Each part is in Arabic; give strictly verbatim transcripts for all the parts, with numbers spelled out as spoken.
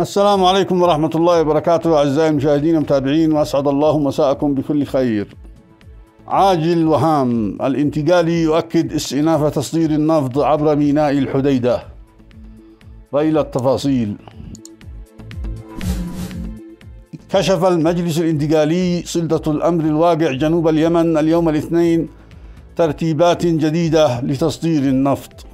السلام عليكم ورحمة الله وبركاته أعزائي المشاهدين والمتابعين، وأسعد الله مساءكم بكل خير. عاجل وهام الانتقالي يؤكد استئناف تصدير النفط عبر ميناء الحديدة، وإلى التفاصيل. كشف المجلس الانتقالي سلطة الأمر الواقع جنوب اليمن اليوم الاثنين ترتيبات جديدة لتصدير النفط.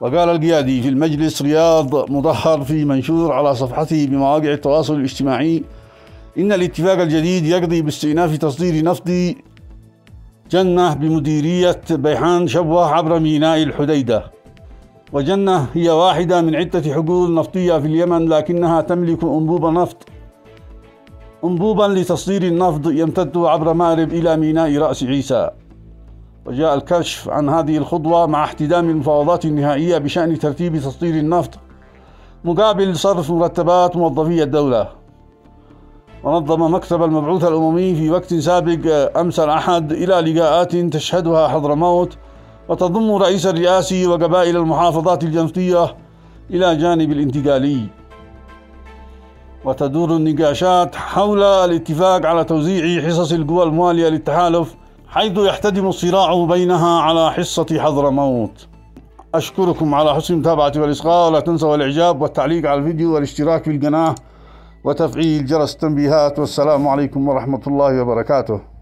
وقال القيادي في المجلس رياض مضحر في منشور على صفحته بمواقع التواصل الاجتماعي إن الاتفاق الجديد يقضي باستئناف تصدير نفط جنة بمديرية بيحان شبوة عبر ميناء الحديدة. وجنة هي واحدة من عدة حقول نفطية في اليمن، لكنها تملك أنبوب نفط أنبوبا لتصدير النفط يمتد عبر مارب إلى ميناء راس عيسى. وجاء الكشف عن هذه الخطوة مع احتدام المفاوضات النهائية بشأن ترتيب تصدير النفط مقابل صرف مرتبات موظفي الدولة. ونظم مكتب المبعوث الأممي في وقت سابق أمس الأحد إلى لقاءات تشهدها حضرموت وتضم رئيس الرئاسي وقبائل المحافظات الجنوبية إلى جانب الانتقالي. وتدور النقاشات حول الاتفاق على توزيع حصص القوى الموالية للتحالف، حيث يحتدم الصراع بينها على حصة حضرموت. أشكركم على حسن المتابعة والإصغاء، ولا تنسوا الإعجاب والتعليق على الفيديو والاشتراك في القناة وتفعيل جرس التنبيهات، والسلام عليكم ورحمة الله وبركاته.